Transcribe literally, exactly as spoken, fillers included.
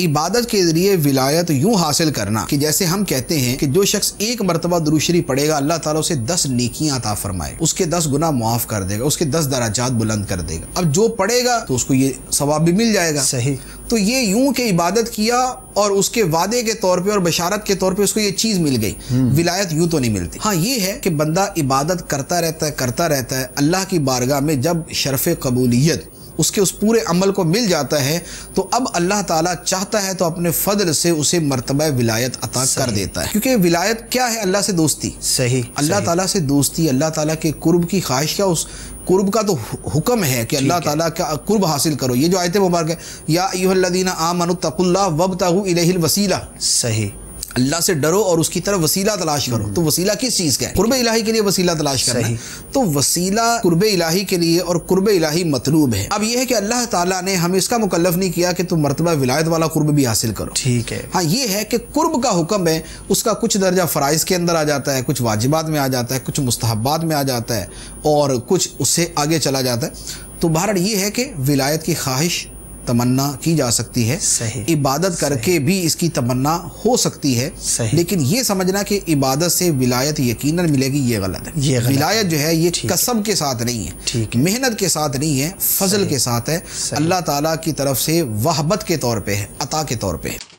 इबादत के जरिए विलायत यूँ हासिल करना कि जैसे हम कहते हैं कि जो शख्स एक मरतबा दुरूद शरीफ पढ़ेगा अल्लाह ताला उसे दस नेकियां अता फरमाए, उसके दस गुना माफ कर देगा, उसके दस दराजात बुलंद कर देगा। अब जो पढ़ेगा तो उसको ये सवाब भी मिल जाएगा। सही। तो ये यूं कि इबादत किया और उसके वादे के तौर पे और बशारत के तौर पे उसको ये चीज़ मिल गई। विलायत यूं तो नहीं मिलती। हाँ, ये है कि बंदा इबादत करता रहता है करता रहता है, अल्लाह की बारगाह में जब शर्फ़ कबूलियत उसके उस पूरे अमल को मिल जाता है तो अब अल्लाह ताला चाहता है तो अपने फजल से उसे मर्तबा विलायत अता कर देता है। क्योंकि विलायत क्या है? अल्लाह से दोस्ती। सही। अल्लाह ताला से दोस्ती, अल्लाह ताला के कुर्ब की ख्वाहिश का, उस कुर्ब का तो हुक्म है कि अल्लाह ताला का कुर्ब हासिल करो। ये जो आयत मुबारक है, या अय्युहल्लज़ीना आमनुत्तकुल्लाह वब्तगू इलैहिल वसीला। सही। अल्लाह से डरो और उसकी तरफ वसीला तलाश करो। तो वसीला किस चीज़ का है? कुर्ब इलाही के लिए वसीला तलाश करना है। तो वसीला कुर्ब इलाही के लिए और कुर्ब इलाही मतलूब है। अब यह है कि अल्लाह ताला ने हमें इसका मुकल्लफ नहीं किया कि तुम मर्तबा विलायत वाला कुर्ब भी हासिल करो। ठीक है। हाँ, ये है कि कुर्ब का हुक्म है, उसका कुछ दर्जा फ़राइज़ के अंदर आ जाता है, कुछ वाजिबात में आ जाता है, कुछ मुस्तहबात में आ जाता है और कुछ उससे आगे चला जाता है। तो बहरहाल ये है कि विलायत की ख्वाहिश तमन्ना की जा सकती है। इबादत करके भी इसकी तमन्ना हो सकती है, लेकिन ये समझना कि इबादत से विलायत यकीनन मिलेगी ये गलत है। ये विलायत जो है ये कसब के साथ नहीं है, मेहनत के साथ नहीं है, फजल के साथ है, अल्लाह ताला की तरफ से वहबत के तौर पे है, अता के तौर पे है।